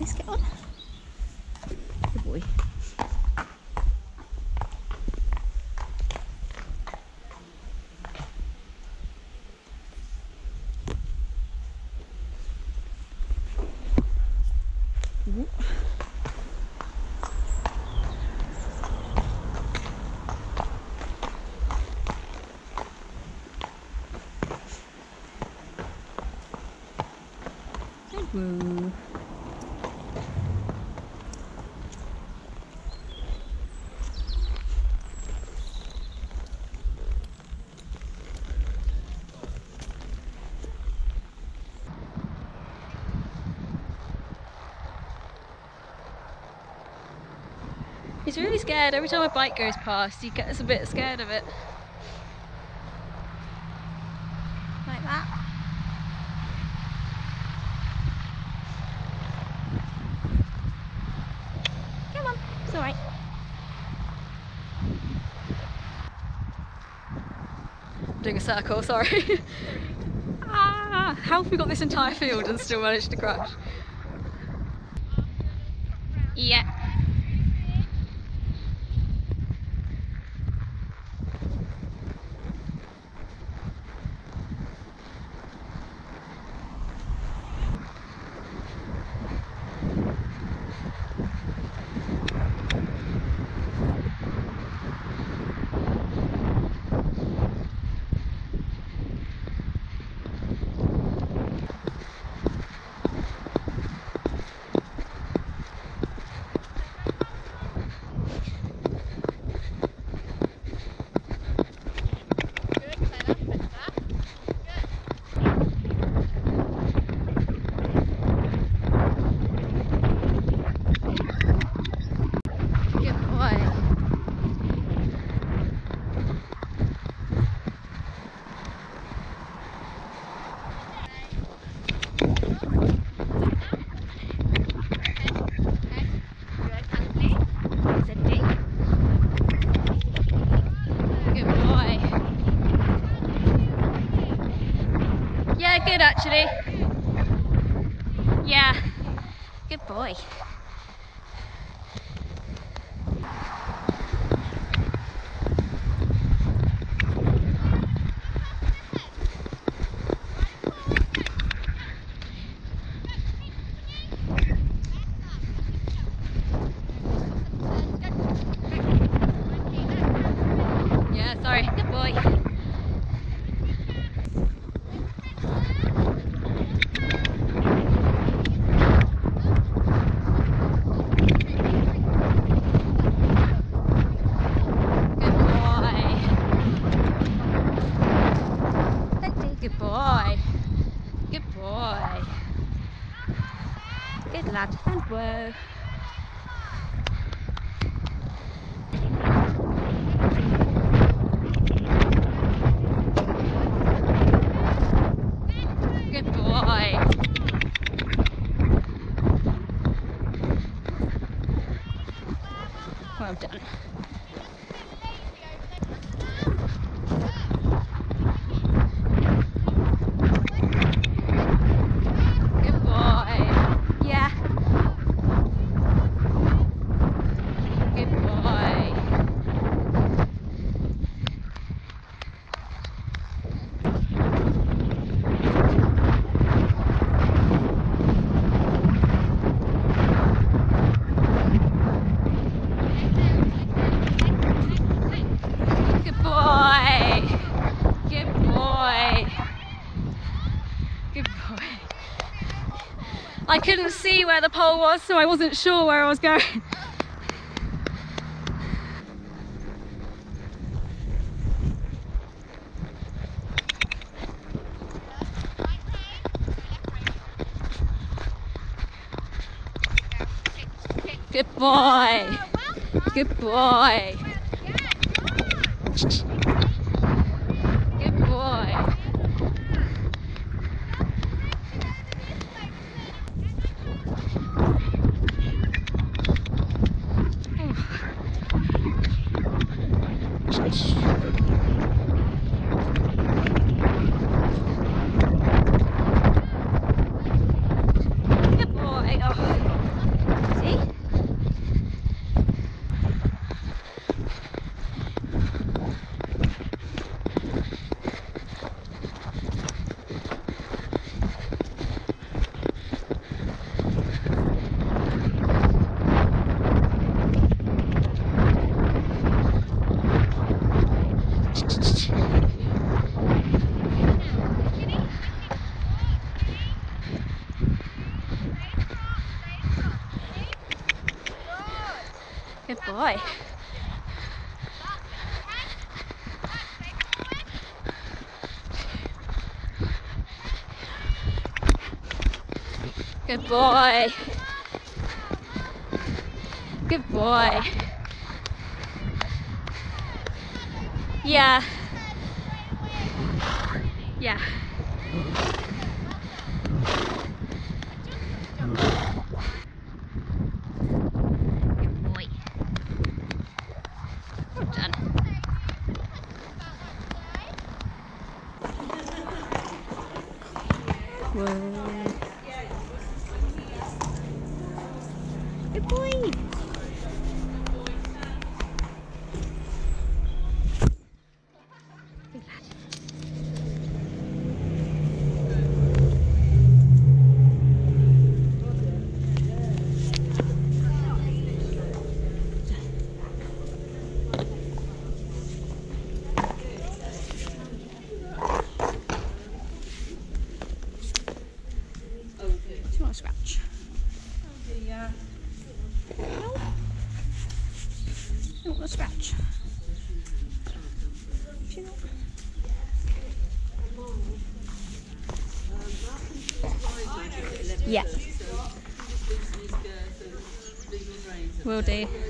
Let's get on. Good boy. Ooh. Whoa. He's really scared. Every time a bike goes past, he gets a bit scared of it. Like that. It's alright. I'm doing a circle, sorry. Ah, how have we got this entire field and still managed to crash? Yeah. Good actually. Yeah. Good boy. Yeah, sorry. Good boy. Good lad, and whoa. Good boy. Well done. I couldn't see where the pole was, so I wasn't sure where I was going. Good boy. Good boy. Good boy. Good boy. Oh. Good boy. Good boy. Good boy. Yeah. Yeah. Good boy. Well done. Whoa. Good boy. Good lad. Do you want to scratch? Yeah. Don't want to scratch. Do you know? Yeah. Will do.